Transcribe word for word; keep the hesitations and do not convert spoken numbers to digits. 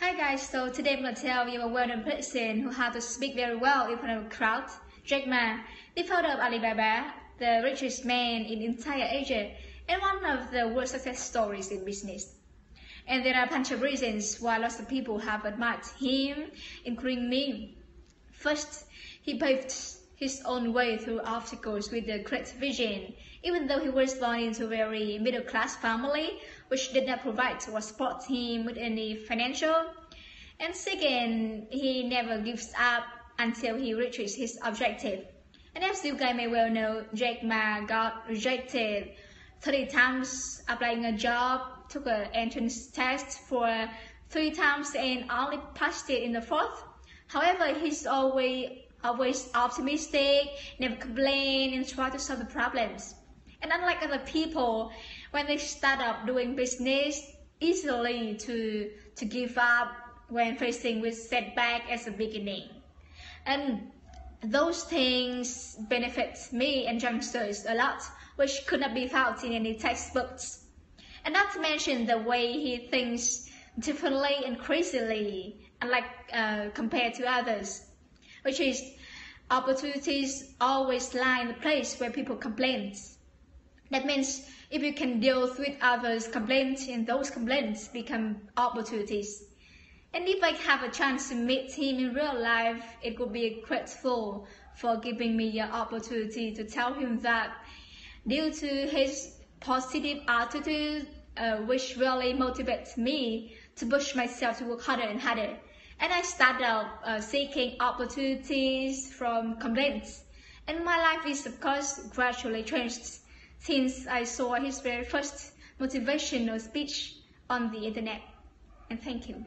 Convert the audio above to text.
Hi guys, so today I'm going to tell you a well-known person who how to speak very well in front of a crowd, Jack Ma, the founder of Alibaba, the richest man in entire Asia, and one of the world success stories in business. And there are a bunch of reasons why lots of people have admired him, including me. First, he paved his own way through obstacles with a great vision, even though he was born into a very middle-class family, which did not provide or support him with any financial. And second, he never gives up until he reaches his objective. And as you guys may well know, Jack Ma got rejected thirty times applying a job, took an entrance test for three times and only passed it in the fourth. However, he's always always optimistic, never complain, and try to solve the problems. And unlike other people, when they start up doing business, easily to to give up when facing with setback as a beginning. And those things benefit me and youngsters a lot, which could not be found in any textbooks. And not to mention the way he thinks differently and crazily, unlike uh, compared to others, which is opportunities always lie in the place where people complain. That means if you can deal with others' complaints, and those complaints become opportunities. And if I have a chance to meet him in real life, it would be grateful for giving me an opportunity to tell him that due to his positive attitude, uh, which really motivates me to push myself to work harder and harder. And I started uh, seeking opportunities from complaints. And my life is, of course, gradually changed since I saw his very first motivational speech on the internet. And thank you.